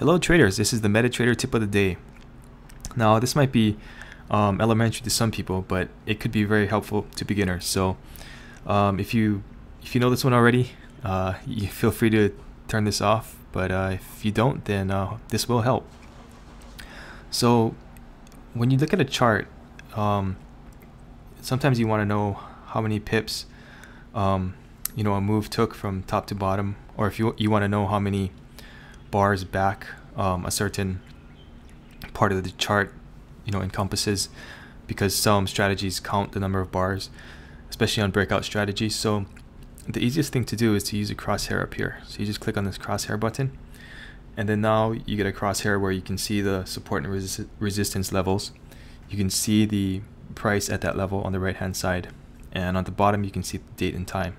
Hello traders, this is the MetaTrader tip of the day. Now this might be elementary to some people, but it could be very helpful to beginners. So if you know this one already, you feel free to turn this off, but if you don't, then this will help. So when you look at a chart, sometimes you want to know how many pips you know, a move took from top to bottom, or if you want to know how many bars back a certain part of the chart, you know, encompasses, because some strategies count the number of bars, especially on breakout strategies. So the easiest thing to do is to use a crosshair up here. So you just click on this crosshair button, and then now you get a crosshair where you can see the support and resistance levels. You can see the price at that level on the right hand side, and on the bottom you can see the date and time.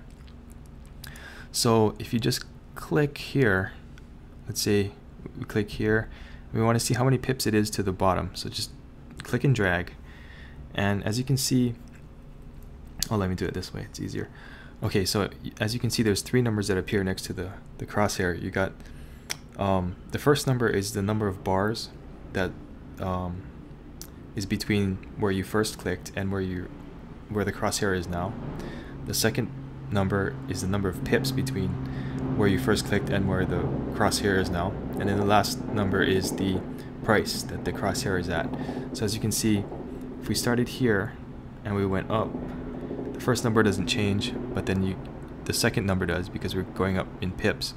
So if you just click here, let's say we click here, we want to see how many pips it is to the bottom, so just click and drag, and as you can see, oh, let me do it this way, it's easier. Okay, so as you can see, there's three numbers that appear next to the crosshair. You got the first number is the number of bars that is between where you first clicked and where the crosshair is now. The second number is the number of pips between where you first clicked and where the crosshair is now, and then the last number is the price that the crosshair is at. So as you can see, if we started here and we went up, the first number doesn't change, but then the second number does, because we're going up in pips.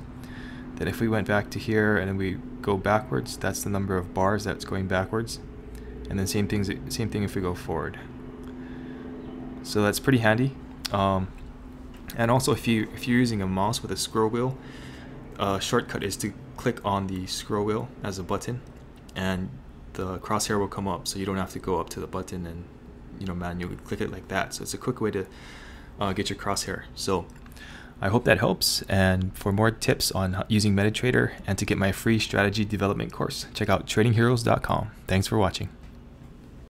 Then if we went back to here and then we go backwards, that's the number of bars that's going backwards, and then same thing if we go forward. So that's pretty handy. And also, if you're using a mouse with a scroll wheel, a shortcut is to click on the scroll wheel as a button, and the crosshair will come up, so you don't have to go up to the button and, you know, manually click it like that. So it's a quick way to get your crosshair. So I hope that helps, and for more tips on using MetaTrader and to get my free strategy development course, check out tradingheroes.com. Thanks for watching.